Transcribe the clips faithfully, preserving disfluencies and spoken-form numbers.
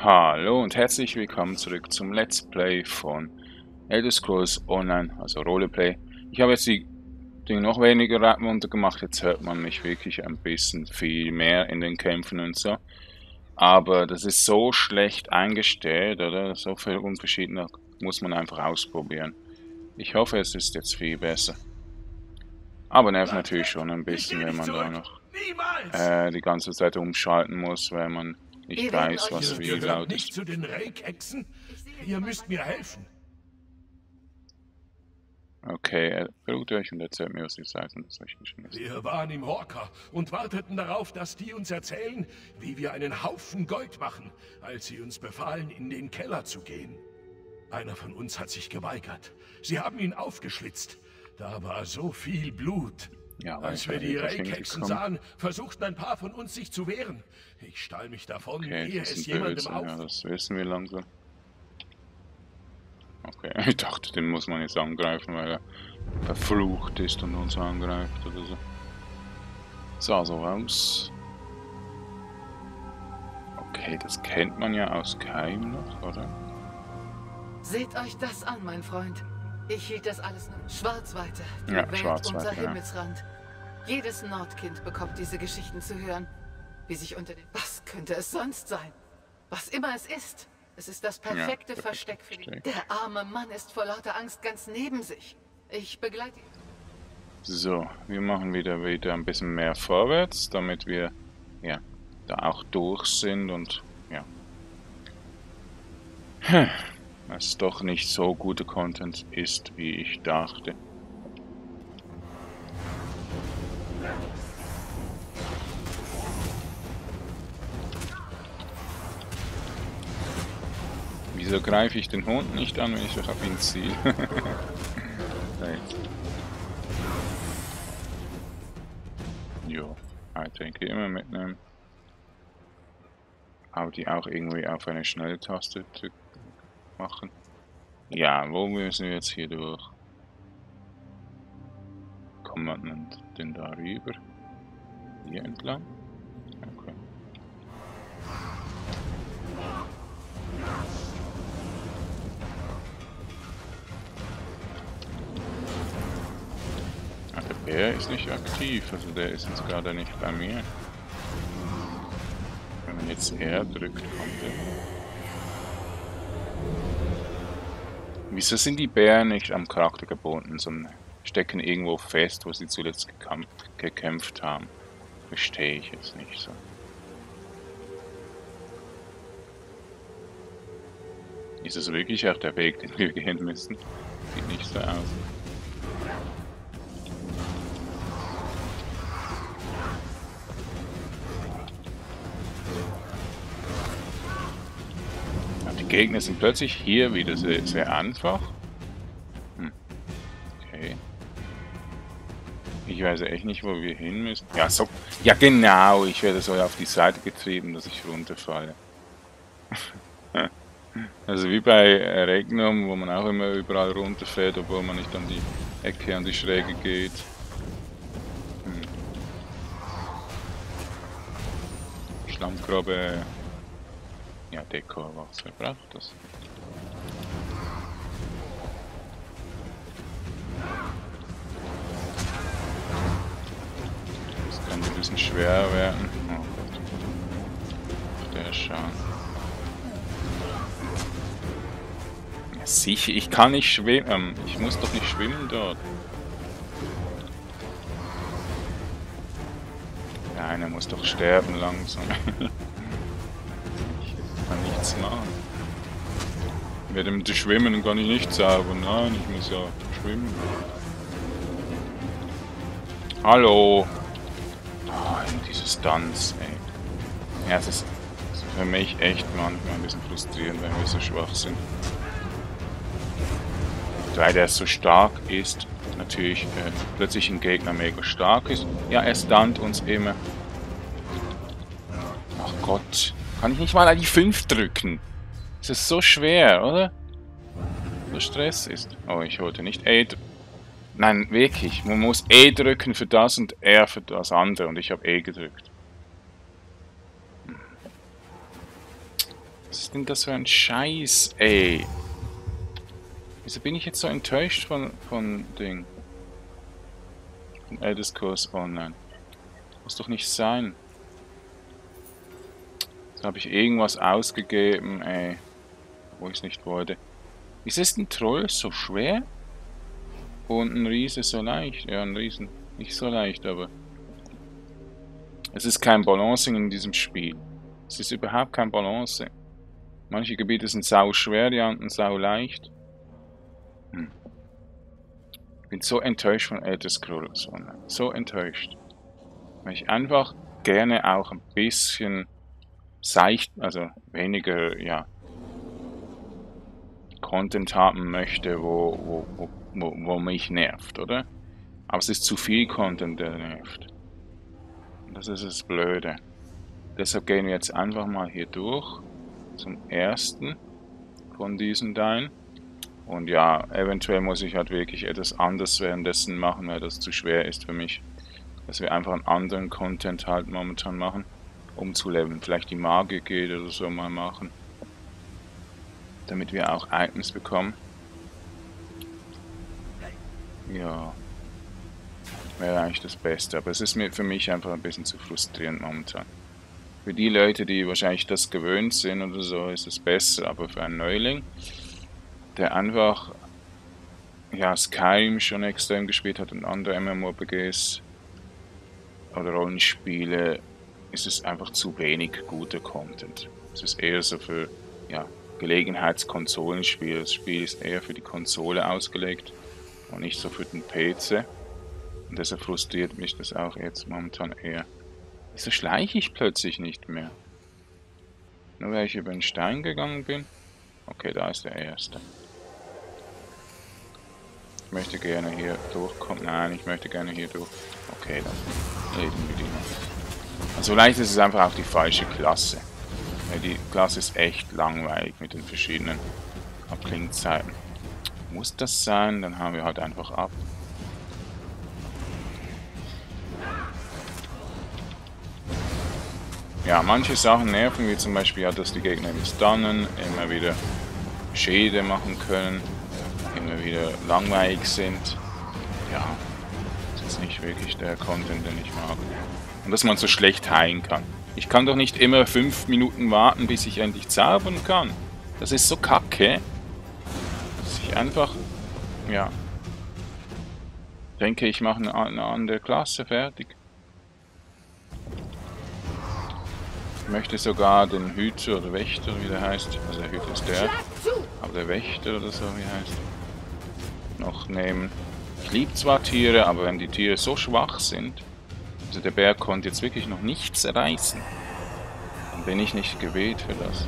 Hallo und herzlich willkommen zurück zum Let's Play von Elder Scrolls Online, also Roleplay. Ich habe jetzt die Dinge noch weniger runter gemacht, jetzt hört man mich wirklich ein bisschen viel mehr in den Kämpfen und so. Aber das ist so schlecht eingestellt, oder? So viel Unterschied muss man einfach ausprobieren. Ich hoffe, es ist jetzt viel besser. Aber nervt natürlich schon ein bisschen, wenn man da noch äh, die ganze Zeit umschalten muss, weil man Ich weiß, was wie laut ist. Nicht zu den Rake-Hexen. Ihr müsst mir helfen. Okay, beruht euch und erzählt mir, was ihr sagt. Und das euch geschehen ist. Wir waren im Horker und warteten darauf, dass die uns erzählen, wie wir einen Haufen Gold machen, als sie uns befahlen, in den Keller zu gehen. Einer von uns hat sich geweigert. Sie haben ihn aufgeschlitzt. Da war so viel Blut. Ja, als wir die Rake-Hexen sahen, versuchten ein paar von uns sich zu wehren. Ich stahl mich davon, okay, ehe es jemandem auf. Ja, das wissen wir langsam. Okay, ich dachte, den muss man jetzt angreifen, weil er verflucht ist und uns angreift oder so. Sah so aus. Okay, das kennt man ja aus Skyrim noch, oder? Seht euch das an, mein Freund. Ich hielt das alles nur. Schwarzweite, die ja, Welt Schwarzweite, unser ja. Himmelsrand. Jedes Nordkind bekommt diese Geschichten zu hören, wie sich unter den... Was könnte es sonst sein? Was immer es ist, es ist das perfekte ja, Versteck für die... Der arme Mann ist vor lauter Angst ganz neben sich. Ich begleite ihn. So, wir machen wieder, wieder ein bisschen mehr vorwärts, damit wir ja, da auch durch sind und ja... Hm. Was doch nicht so gute Content ist, wie ich dachte. Wieso greife ich den Hund nicht an, wenn ich doch auf ihn ziehe? Jo, ich denke immer mitnehmen. Aber die auch irgendwie auf eine schnelle Taste drücken. Machen. Ja, wo müssen wir jetzt hier durch? Kommt man denn da rüber? Hier entlang? Okay. Ah, der Bär ist nicht aktiv, also der ist jetzt gerade nicht bei mir. Wenn man jetzt R drückt, kommt er. Wieso sind die Bären nicht am Charakter gebunden, sondern stecken irgendwo fest, wo sie zuletzt gekämpft haben? Verstehe ich jetzt nicht so. Ist es wirklich auch der Weg, den wir gehen müssen? Sieht nicht so aus. Gegner sind plötzlich hier wieder sehr, sehr einfach. Hm. Okay. Ich weiß echt nicht, wo wir hin müssen. Ja, so. Ja, genau. Ich werde so auf die Seite getrieben, dass ich runterfalle. Also wie bei Regnum, wo man auch immer überall runterfällt, obwohl man nicht an die Ecke, an die Schräge geht. Hm. Schlammkrabbe. Ja, Dekor, was verbraucht das? Das kann ein bisschen schwer werden. Oh Gott. Der Schaden. Ja, sicher, ich kann nicht schwimmen. Ich muss doch nicht schwimmen dort. Ja, einer muss doch sterben langsam. Kann nichts machen. Mit dem Schwimmen kann ich nichts sagen. Nein, ich muss ja schwimmen. Hallo! Ah, dieses Tanz, ey. Ja, es ist für mich echt manchmal ein bisschen frustrierend, wenn wir so schwach sind. Weil der so stark ist, natürlich äh, plötzlich ein Gegner mega stark ist. Ja, er stunt uns immer. Ach Gott. Kann ich nicht mal an die fünf drücken? Es ist so schwer, oder? So Stress ist. Oh, ich wollte nicht E drücken. Nein, wirklich. Man muss E drücken für das und R für das andere. Und ich habe E gedrückt. Was ist denn das für ein Scheiß, ey? Wieso bin ich jetzt so enttäuscht von, von Ding? Von Elder Scrolls Online. Muss doch nicht sein. Da habe ich irgendwas ausgegeben, ey. Wo ich es nicht wollte. Ist es ein Troll so schwer? Und ein Riese so leicht. Ja, ein Riesen nicht so leicht, aber... Es ist kein Balancing in diesem Spiel. Es ist überhaupt kein Balancing. Manche Gebiete sind sau schwer, die anderen sau leicht. Hm. Ich bin so enttäuscht von Elder Scrolls Online. So enttäuscht. Weil ich einfach gerne auch ein bisschen seicht, also weniger, ja, Content haben möchte, wo, wo, wo, wo, wo mich nervt, oder? Aber es ist zu viel Content, der nervt. Das ist das Blöde. Deshalb gehen wir jetzt einfach mal hier durch. Zum ersten von diesen Teilen. Und ja, eventuell muss ich halt wirklich etwas anderes währenddessen machen, weil das zu schwer ist für mich. Dass wir einfach einen anderen Content halt momentan machen, um zu leveln. Vielleicht die Magie geht oder so mal machen. Damit wir auch Items bekommen. Ja. Wäre eigentlich das Beste. Aber es ist mir für mich einfach ein bisschen zu frustrierend momentan. Für die Leute, die wahrscheinlich das gewöhnt sind oder so, ist es besser. Aber für einen Neuling, der einfach ja, Skyrim schon extrem gespielt hat und andere MMORPGs, oder Rollenspiele, ist es einfach zu wenig guter Content. Es ist eher so für ja, Gelegenheitskonsolenspiele. Das Spiel ist eher für die Konsole ausgelegt und nicht so für den P C. Und deshalb frustriert mich das auch jetzt momentan eher. Wieso schleiche ich plötzlich nicht mehr? Nur weil ich über den Stein gegangen bin? Okay, da ist der erste. Ich möchte gerne hier durchkommen. Nein, ich möchte gerne hier durch. Okay, dann reden wir die noch. Also vielleicht ist es einfach auch die falsche Klasse. Weil die Klasse ist echt langweilig mit den verschiedenen Abklingzeiten. Muss das sein? Dann haben wir halt einfach ab. Ja, manche Sachen nerven, wie zum Beispiel, ja, dass die Gegner im Stunnen immer wieder Schäde machen können. Immer wieder langweilig sind. Ja, das ist nicht wirklich der Content, den ich mag. Und dass man so schlecht heilen kann. Ich kann doch nicht immer fünf Minuten warten, bis ich endlich zaubern kann. Das ist so kacke. Dass ich einfach, ja, denke, ich mache eine andere Klasse fertig. Ich möchte sogar den Hüter oder Wächter, wie der heißt, also der Hüter ist der, aber der Wächter oder so, wie heißt noch nehmen. Ich liebe zwar Tiere, aber wenn die Tiere so schwach sind, also der Bär konnte jetzt wirklich noch nichts reißen, dann bin ich nicht gewählt für das.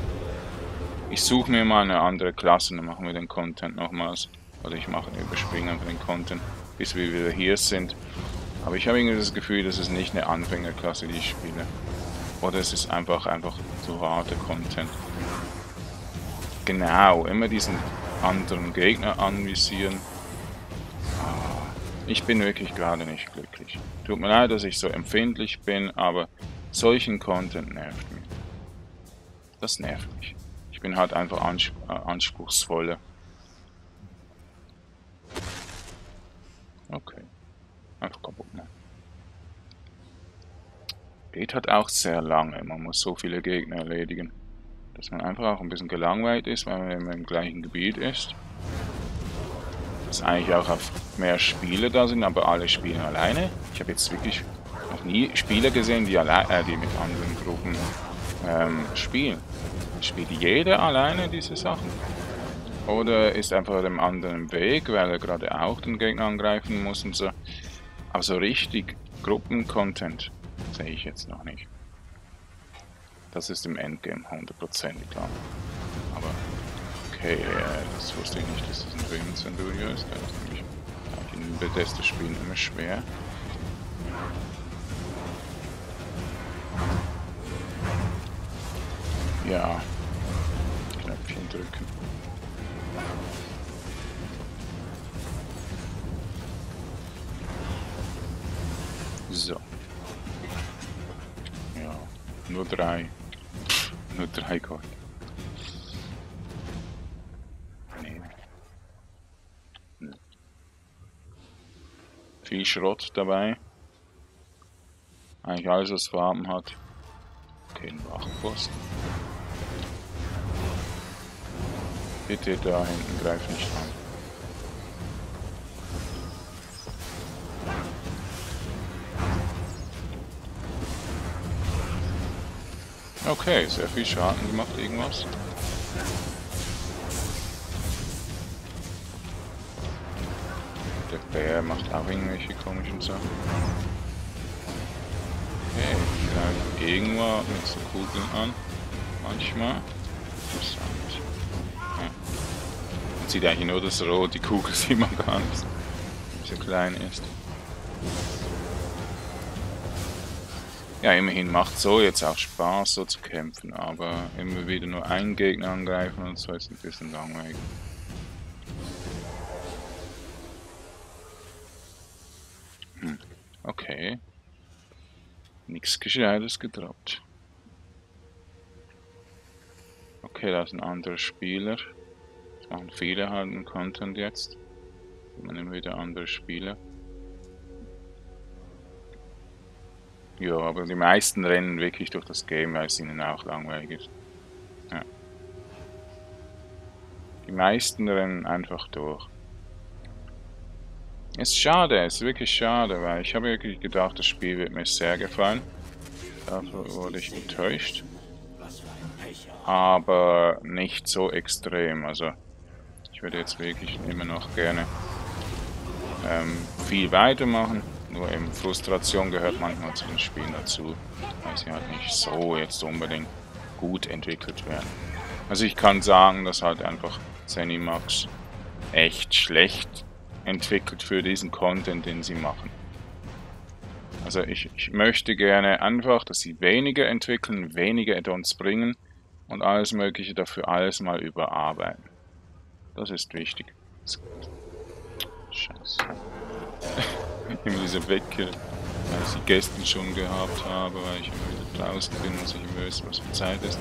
Ich suche mir mal eine andere Klasse, dann machen wir den Content nochmals. Oder ich mache einen Überspringer für den Content, bis wir wieder hier sind. Aber ich habe irgendwie das Gefühl, das ist nicht eine Anfängerklasse, die ich spiele. Oder es ist einfach, einfach zu harter Content. Genau, immer diesen anderen Gegner anvisieren. Ich bin wirklich gerade nicht glücklich. Tut mir leid, dass ich so empfindlich bin, aber solchen Content nervt mich. Das nervt mich. Ich bin halt einfach ans- äh, anspruchsvoller. Okay. Einfach kaputt machen. Geht halt auch sehr lange. Man muss so viele Gegner erledigen. Dass man einfach auch ein bisschen gelangweilt ist, weil man immer im gleichen Gebiet ist. Dass eigentlich auch mehr Spieler da sind, aber alle spielen alleine. Ich habe jetzt wirklich noch nie Spieler gesehen, die, alle äh, die mit anderen Gruppen ähm, spielen. Spielt jeder alleine diese Sachen? Oder ist einfach dem anderen Weg, weil er gerade auch den Gegner angreifen muss und so. Aber so richtig Gruppencontent sehe ich jetzt noch nicht. Das ist im Endgame hundertprozentig klar. Aber, okay, äh, das wusste ich nicht, dass das ein Dream-Centurio ist. Das ist nämlich in Bethesda-Spielen immer schwer. Ja, Knöpfchen drücken. So. Ja, nur drei. Nur drei Gold. viel Schrott dabei. Eigentlich alles, was Farben hat. Okay, ein Wachposten. Bitte da hinten, greif nicht an. Okay, sehr viel Schaden gemacht, irgendwas. Der Bär macht auch irgendwelche komischen Sachen. Okay, vielleicht irgendwo mit so Kugeln an. Manchmal. Interessant. Ja. Man sieht eigentlich nur das Rot, die Kugel sieht man gar nicht. Wenn sie klein ist. Ja, immerhin macht so jetzt auch Spaß, so zu kämpfen, aber immer wieder nur einen Gegner angreifen und so ist ein bisschen langweilig. Hm, okay. Nichts Gescheites gedroppt. Okay, da ist ein anderer Spieler. Das machen viele halt einen Content jetzt. Man nimmt wieder andere Spieler. Ja, aber die meisten rennen wirklich durch das Game, weil es ihnen auch langweilig ist. Ja. Die meisten rennen einfach durch. Ist schade, ist wirklich schade, weil ich habe wirklich gedacht, das Spiel wird mir sehr gefallen. Dafür wurde ich enttäuscht. Aber nicht so extrem, also ich würde jetzt wirklich immer noch gerne ähm, viel weitermachen. Nur eben Frustration gehört manchmal zu den Spielen dazu, weil sie halt nicht so jetzt unbedingt gut entwickelt werden. Also ich kann sagen, dass halt einfach Zenimax echt schlecht entwickelt für diesen Content, den sie machen. Also ich, ich möchte gerne einfach, dass sie weniger entwickeln, weniger Add-ons bringen und alles Mögliche dafür alles mal überarbeiten. Das ist wichtig. Scheiße. Immer diese Wecke, weil ich sie gestern schon gehabt habe, weil ich immer wieder draußen bin und ich weiß, was für Zeit ist.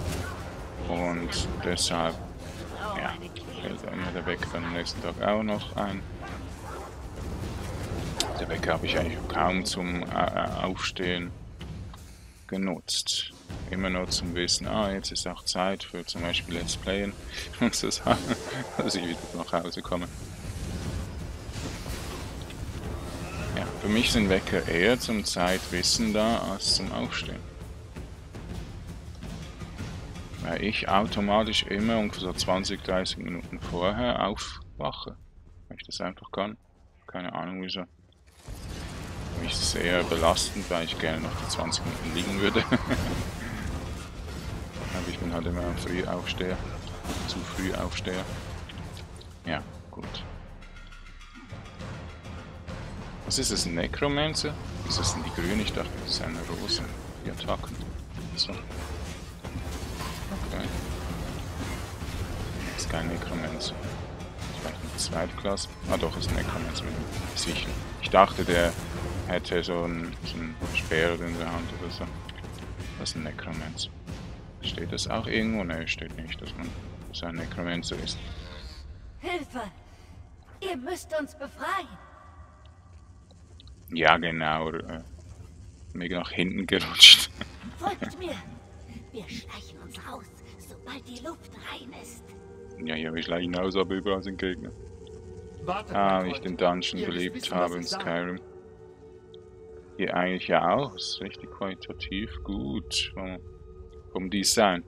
Und deshalb, ja, fällt immer der Wecker dann am nächsten Tag auch noch ein. Der Wecker habe ich eigentlich kaum zum Aufstehen genutzt. Immer nur zum Wissen, ah, jetzt ist auch Zeit für zum Beispiel Let's Playen und so Sachen, dass ich wieder nach Hause komme. Für mich sind Wecker eher zum Zeitwissen da, als zum Aufstehen. Weil ich automatisch immer ungefähr so zwanzig, dreißig Minuten vorher aufwache. Weil ich das einfach kann. Keine Ahnung wieso. Für mich ist es eher belastend, weil ich gerne noch die zwanzig Minuten liegen würde. Aber ich bin halt immer ein Frühaufsteher. Zu früh Aufsteher. Ja, gut. Was ist das, ein Necromancer? Was ist das denn, die Grüne? Ich dachte, das ist eine Rose. Die Attacken. So. Okay. Das ist kein Necromancer. Vielleicht eine Zweitklasse. Ah doch, ist ein Necromancer. Sicher. Ich dachte, der hätte so einen, so einen Speer in der Hand oder so. Das ist ein Necromancer. Steht das auch irgendwo? Ne, steht nicht, dass man so ein Necromancer ist. Hilfe! Ihr müsst uns befreien! Ja, genau. Äh, mega nach hinten gerutscht. Folgt mir! Wir schleichen uns raus, sobald die Luft rein ist. Ja, ja, wir schleichen raus, aber überall sind Gegner. Wartet, ah, wie ich den Dungeon belebt habe in Skyrim. Hier eigentlich ja auch. Ist richtig qualitativ gut vom, vom Design.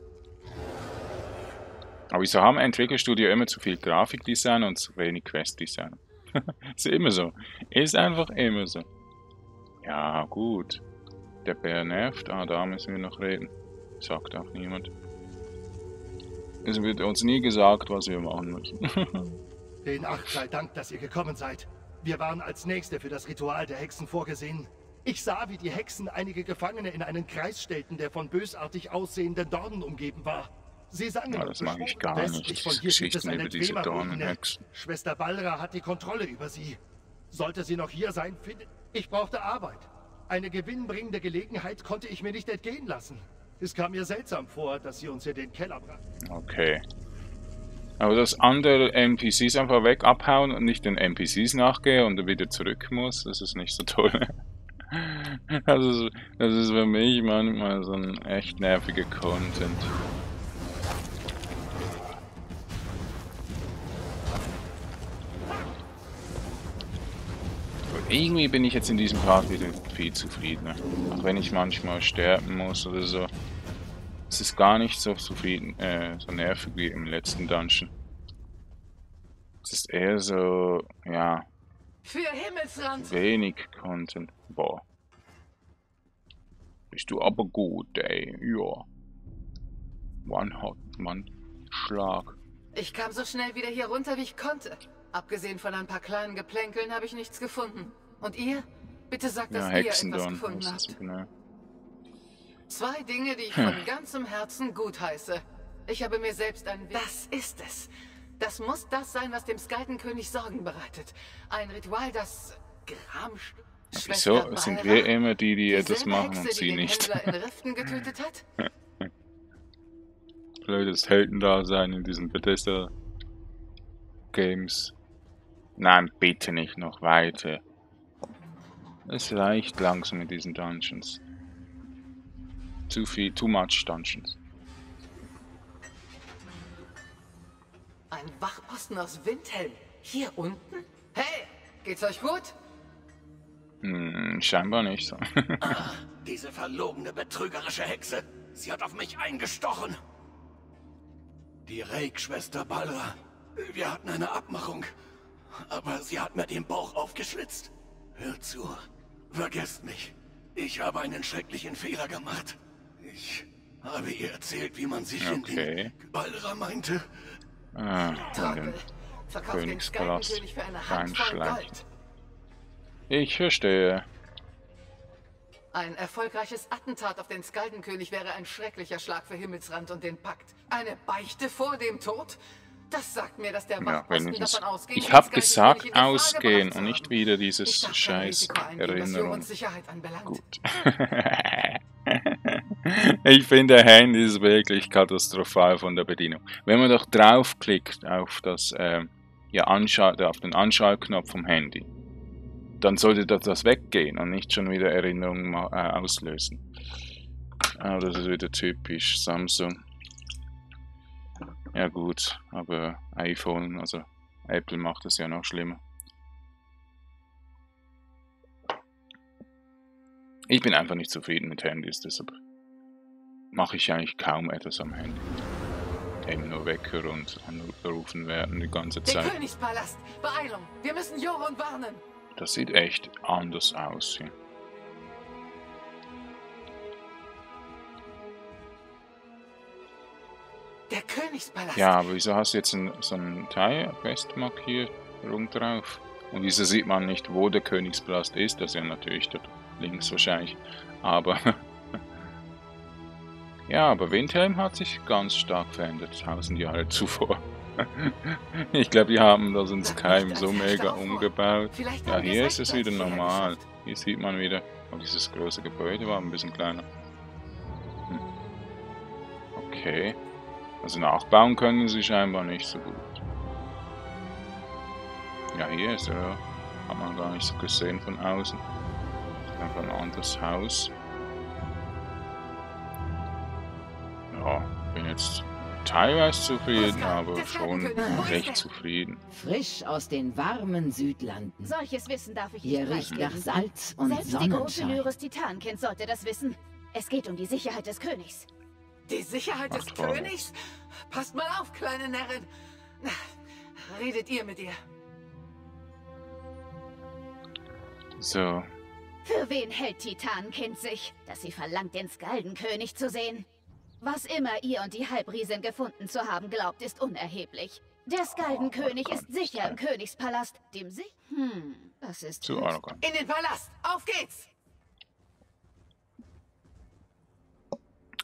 Aber wieso haben Entwicklerstudio immer zu viel Grafikdesign und zu wenig Questdesign? Ist immer so. Ist einfach immer so. Ja, gut. Der Bär nervt. Ah, da müssen wir noch reden. Sagt auch niemand. Es wird uns nie gesagt, was wir machen müssen. Den Acht sei Dank, dass ihr gekommen seid. Wir waren als Nächste für das Ritual der Hexen vorgesehen. Ich sah, wie die Hexen einige Gefangene in einen Kreis stellten, der von bösartig aussehenden Dornen umgeben war. Sie sangen ja, das mag ich gar nicht. Geschichten über diese Dornenhexen. Schwester Balra hat die Kontrolle über sie. Sollte sie noch hier sein, finde ich, brauchte Arbeit. Eine gewinnbringende Gelegenheit konnte ich mir nicht entgehen lassen. Es kam mir seltsam vor, dass sie uns hier den Keller brachten. Okay. Aber dass andere N P Cs einfach weg abhauen und nicht den N P Cs nachgehe und wieder zurück muss, das ist nicht so toll. Das ist, das ist für mich manchmal so ein echt nerviger Content. Aber irgendwie bin ich jetzt in diesem Part wieder viel zufriedener. Auch wenn ich manchmal sterben muss oder so. Es ist gar nicht so zufrieden, äh, so nervig wie im letzten Dungeon. Es ist eher so, ja, für Himmelsrand. Wenig Content. Boah. Bist du aber gut, ey. Ja. One Hot, Mann. Schlag. Ich kam so schnell wieder hier runter, wie ich konnte. Abgesehen von ein paar kleinen Geplänkeln habe ich nichts gefunden. Und ihr? Bitte sagt, dass ja, ihr etwas gefunden habt. Genau. Zwei Dinge, die ich hm. von ganzem Herzen gutheiße. Ich habe mir selbst ein... Das ist es. Das muss das sein, was dem Skaldenkönig Sorgen bereitet. Ein Ritual, das... Gram... Wieso sind wir immer die, die etwas machen und sie nicht? Blödes Heldendasein in diesen Bethesda-Games. Nein, bitte nicht noch weiter. Es reicht langsam mit diesen Dungeons. Zu viel, too much Dungeons. Ein Wachposten aus Windhelm. Hier unten? Hey, geht's euch gut? Hm, scheinbar nicht. Ah, diese verlogene, betrügerische Hexe. Sie hat auf mich eingestochen. Die Reik-Schwester Balra. Wir hatten eine Abmachung. Aber sie hat mir den Bauch aufgeschlitzt. Hör zu. Vergesst mich. Ich habe einen schrecklichen Fehler gemacht. Ich habe ihr erzählt, wie man sich okay. in den Balra meinte. Ah, den Königspalast reinschleicht. Ich verstehe. Ein erfolgreiches Attentat auf den Skaldenkönig wäre ein schrecklicher Schlag für Himmelsrand und den Pakt. Eine Beichte vor dem Tod? Das sagt mir, dass der ja, Wachposten davon ausgeht. Ich habe gesagt, ausgehen und nicht wieder dieses scheiß Erinnerung. Gut. Ich finde, Handy ist wirklich katastrophal von der Bedienung. Wenn man doch draufklickt auf das, äh, ja, Anschalt, auf den Anschaltknopf vom Handy, dann sollte das, das weggehen und nicht schon wieder Erinnerungen äh, auslösen. Ah, das ist wieder typisch Samsung. Ja gut, aber iPhone, also Apple macht es ja noch schlimmer. Ich bin einfach nicht zufrieden mit Handys, deshalb mache ich eigentlich kaum etwas am Handy. Eben nur Wecker und angerufen werden die ganze Zeit. Der Königspalast, Beeilung, wir müssen Jorunn warnen. Das sieht echt anders aus hier. Der Königspalast. Ja, aber wieso hast du jetzt einen, so einen Teil Westmarkierung drauf? Und wieso sieht man nicht, wo der Königspalast ist? Das ist ja natürlich dort links wahrscheinlich. Aber ja, aber Windhelm hat sich ganz stark verändert, tausend Jahre zuvor. Ich glaube, die haben das in Skyrim so mega umgebaut. Ja, hier ist es wieder normal. Hier sieht man wieder, oh, dieses große Gebäude war ein bisschen kleiner. Hm. Okay. Also nachbauen können sie scheinbar nicht so gut. Ja, hier ist er. Hat man gar nicht so gesehen von außen. Einfach ein anderes Haus. Ja, bin jetzt... teilweise zufrieden, aber schon recht zufrieden. Frisch aus den warmen Südlanden. Solches Wissen darf ich hier nicht nach Salz und Sonnenschein. Selbst die große Lyris Titankind sollte das wissen. Es geht um die Sicherheit des Königs. Die Sicherheit des Königs? Passt mal auf, kleine Närrin. Redet ihr mit ihr. So. Für wen hält Titankind sich, dass sie verlangt, den Skaldenkönig zu sehen? Was immer ihr und die Halbriesin gefunden zu haben glaubt, ist unerheblich. Der Skaldenkönig oh, ist sicher im Königspalast, dem sie... Hm, das ist... Zu arrogant. In den Palast! Auf geht's!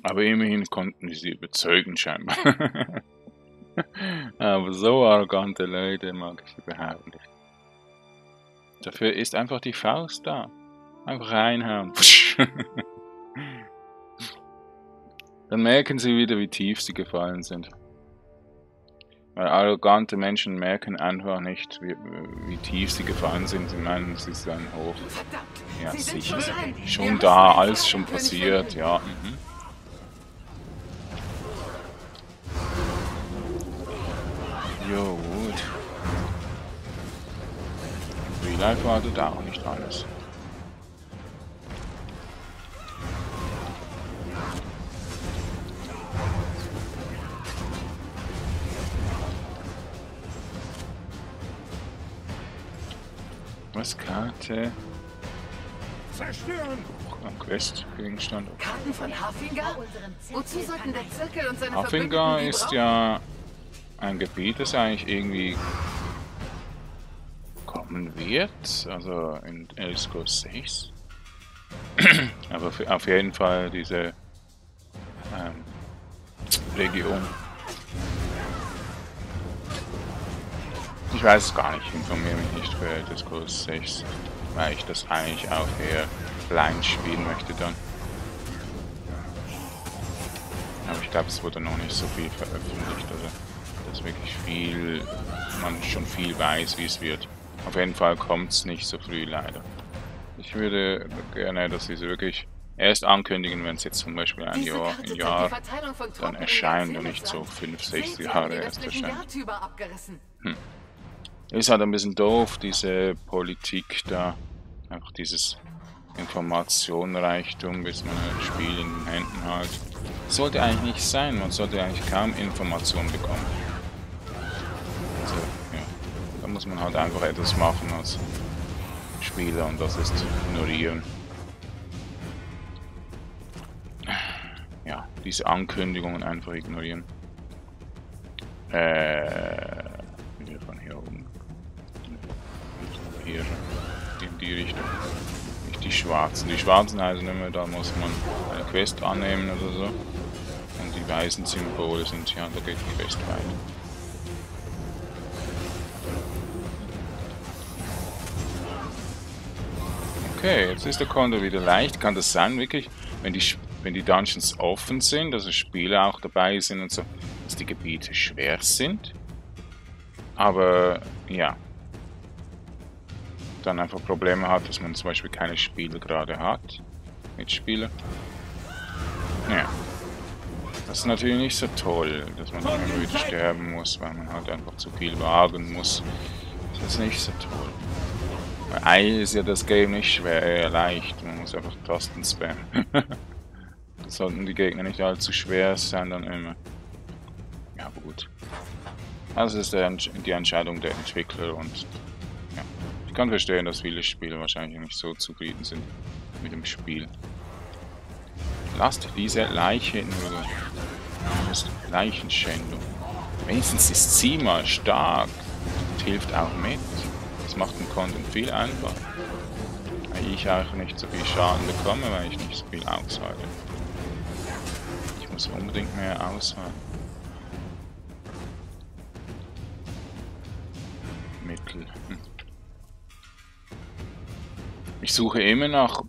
Aber immerhin konnten sie überzeugen, scheinbar. Aber so arrogante Leute mag ich überhaupt nicht. Dafür ist einfach die Faust da. Einfach reinhauen. Dann merken sie wieder, wie tief sie gefallen sind. Weil arrogante Menschen merken einfach nicht, wie, wie tief sie gefallen sind. Sie meinen, sie seien hoch. Ja, sicher. Schon da, alles schon passiert, ja. Mhm. Jo, gut. Real Life wartet auch nicht alles. Was? Karte? Zerstören! Am Questgegenstand. Okay. Karten von Hafinga? Wozu sollten der Zirkel und seine Hafinga ist ja ein Gebiet, das eigentlich irgendwie kommen wird. Also in Elder Scrolls sechs. Aber für, auf jeden Fall diese ähm, Region. Ich weiß es gar nicht, ich informiere mich nicht für Elder Scrolls sechs, weil ich das eigentlich auch eher blind spielen möchte dann. Aber ich glaube, es wurde noch nicht so viel veröffentlicht, oder? Dass wirklich viel, man schon viel weiß, wie es wird. Auf jeden Fall kommt es nicht so früh, leider. Ich würde gerne, dass sie es wirklich erst ankündigen, wenn es jetzt zum Beispiel ein Diese Jahr, ein Jahr dann erscheint und nicht so fünf, sechs Jahre erst erscheint. Hm. Ist halt ein bisschen doof, diese Politik da. Einfach dieses Informationenreichtum, bis man ein Spiel in den Händen hat. Sollte eigentlich nicht sein, man sollte eigentlich kaum Informationen bekommen. Also, ja. Da muss man halt einfach etwas machen als Spieler und das ist ignorieren. Ja, diese Ankündigungen einfach ignorieren. Äh. Von hier oben. Hier in die Richtung. Nicht die Schwarzen. Die Schwarzen heißen immer, da muss man eine Quest annehmen oder so. Und die weißen Symbole sind ja, da geht die Quest rein. Okay, jetzt ist der Konto wieder leicht. Kann das sein, wirklich, wenn die, wenn die Dungeons offen sind, also Spieler auch dabei sind und so, dass die Gebiete schwer sind? Aber ja, dann einfach Probleme hat, dass man zum Beispiel keine Spiele gerade hat, Mitspieler. Ja, das ist natürlich nicht so toll, dass man immer müde sterben muss, weil man halt einfach zu viel wagen muss. Das ist nicht so toll. Weil eigentlich ist ja das Game nicht schwer, eher leicht, man muss einfach Tasten spammen. Das sollten die Gegner nicht allzu schwer sein, dann immer. Ja, aber gut. Das ist die Entscheidung der Entwickler und ja, ich kann verstehen, dass viele Spieler wahrscheinlich nicht so zufrieden sind mit dem Spiel. Lasst diese Leiche in Ruhe. Das ist Leichenschändung. Wenigstens ist sie mal stark und hilft auch mit. Das macht den Content viel einfacher. Weil ich auch nicht so viel Schaden bekomme, weil ich nicht so viel aushalte. Ich muss unbedingt mehr aushalten. Ich suche immer nach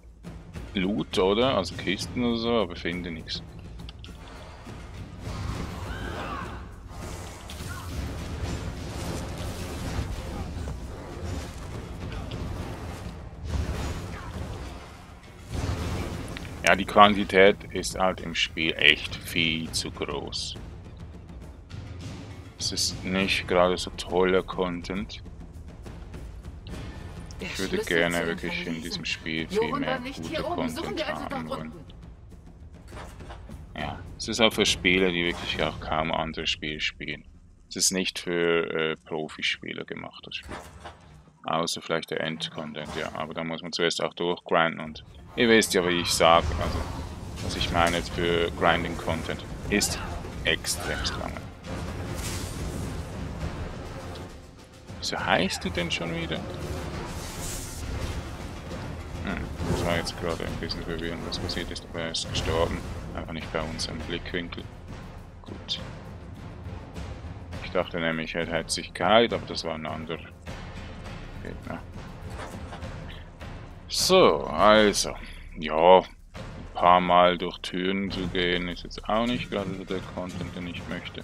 Loot, oder? Also Kisten oder so, aber finde nichts. Ja, die Quantität ist halt im Spiel echt viel zu groß. Es ist nicht gerade so toller Content. Ich würde gerne wirklich in diesem Spiel viel mehr gute Content haben wollen. Ja, es ist auch für Spieler, die wirklich auch kaum andere Spiele spielen. Es ist nicht für äh, Profispieler gemacht, das Spiel. Außer vielleicht der Endcontent, ja. Aber da muss man zuerst auch durchgrinden und ihr wisst ja, wie ich sage, also was ich meine für Grinding-Content ist extrem lange. Wieso heißt du denn schon wieder? Das war jetzt gerade ein bisschen verwirrend, was passiert ist, aber er ist gestorben. Einfach nicht bei uns im Blickwinkel. Gut. Ich dachte nämlich, er hätte sich geheilt, aber das war ein anderer Gegner. So, also. Ja, ein paar Mal durch Türen zu gehen, ist jetzt auch nicht gerade der Content, den ich möchte.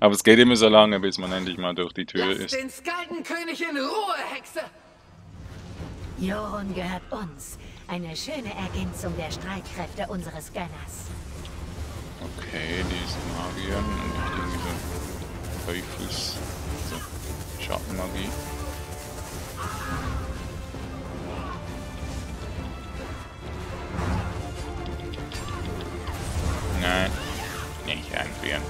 Aber es geht immer so lange, bis man endlich mal durch die Tür Lass ist. Den Skaldenkönig in Ruhe, Hexe! Jorunn gehört uns. Eine schöne Ergänzung der Streitkräfte unseres Gönners. Okay, die ist Magier und ich denke so Teufels. So, Schattenmagie. Nein, nicht einfrieren.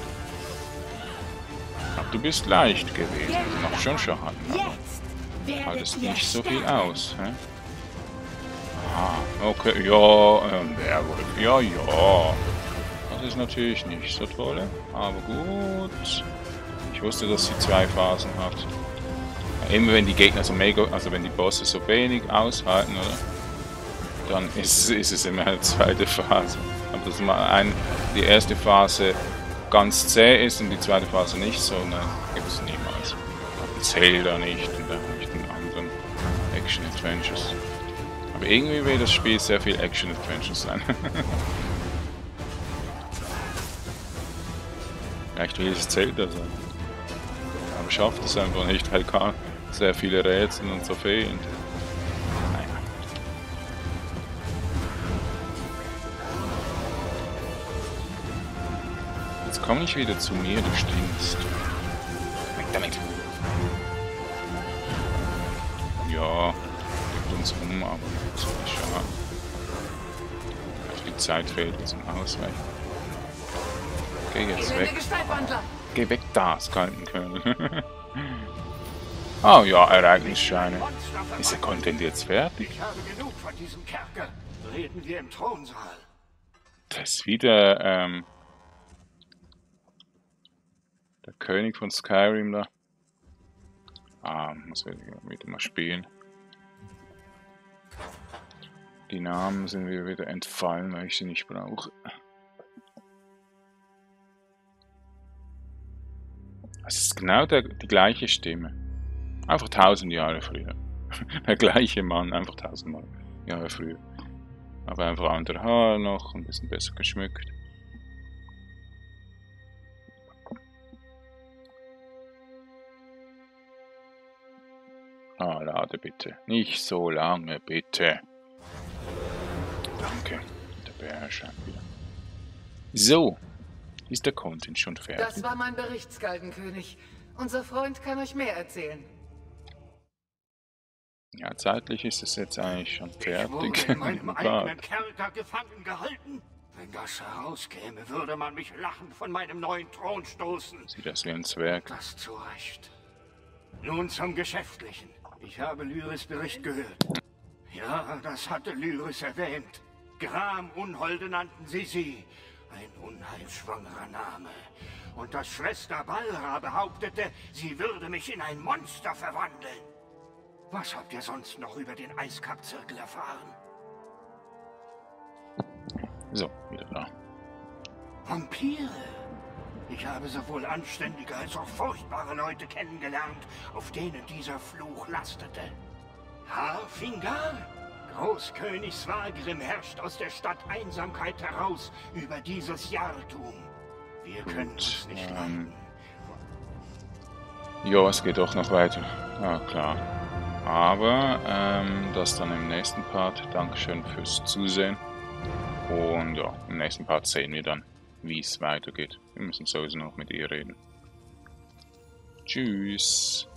Aber du bist leicht gewesen, du machst schon Schaden, aber haltest nicht so viel aus. Hä? Ah, okay, ja, ähm, Werwolf, ja, ja. Das ist natürlich nicht so toll, aber gut. Ich wusste, dass sie zwei Phasen hat. Immer wenn die Gegner so mega, also wenn die Bosse so wenig aushalten, oder? Dann ist, ist es immer eine zweite Phase. Aber dass mal ein, die erste Phase ganz zäh ist und die zweite Phase nicht, so, ne, gibt es niemals. Ein Zelda nicht und auch nicht in anderen Action-Adventures. Aber irgendwie will das Spiel sehr viel Action-Adventures sein. Vielleicht will es Zelda sein. Aber schafft es einfach nicht, weil kann sehr viele Rätsel und so fehlen. Jetzt komm nicht wieder zu mir, du stinkst. Weg damit! Ja, gibt uns um, aber so ist schade. Die Zeit fehlt uns im Ausweichen. Geh jetzt weg. Geh weg da, Skaldenkönig. Oh ja, Ereignisscheine. Ist der Content jetzt fertig? Ich habe genug von diesem Kerker. Reden wir im Thronsaal. Das ist wieder, ähm... der König von Skyrim da. Ah, muss ich wieder mal spielen. Die Namen sind mir wieder entfallen, weil ich sie nicht brauche. Es ist genau der, die gleiche Stimme. Einfach tausend Jahre früher. Der gleiche Mann, einfach tausend Jahre früher. Aber einfach andere Haare noch, ein bisschen besser geschmückt. Ah, lade bitte. Nicht so lange, bitte. Danke. Der Bär erscheint wieder. So. Ist der Content schon fertig? Das war mein Bericht, Skaldenkönig. Unser Freund kann euch mehr erzählen. Ja, zeitlich ist es jetzt eigentlich schon fertig. Ich wurde in meinem eigenen Kerker gefangen gehalten. Wenn das herauskäme, würde man mich lachend von meinem neuen Thron stoßen. Sieht das wie ein Zwerg. Das zu Recht. Nun zum Geschäftlichen. Ich habe Lyris Bericht gehört. Ja, das hatte Lyris erwähnt. Gram Unholde nannten sie sie. Ein unheilschwangerer Name. Und dass Schwester Balra behauptete, sie würde mich in ein Monster verwandeln. Was habt ihr sonst noch über den Eiskapzirkel erfahren? So, wieder da. Vampire. Ich habe sowohl anständige als auch furchtbare Leute kennengelernt, auf denen dieser Fluch lastete. Harfingal? Großkönig Swagrim herrscht aus der Stadt Einsamkeit heraus über dieses Jahrtum. Wir können es nicht leiden. Jo, es geht auch noch weiter. Ja, klar. Aber ähm, das dann im nächsten Part. Dankeschön fürs Zusehen. Und ja, im nächsten Part sehen wir dann, wie es weitergeht. Wir müssen sowieso noch mit ihr reden. Tschüss.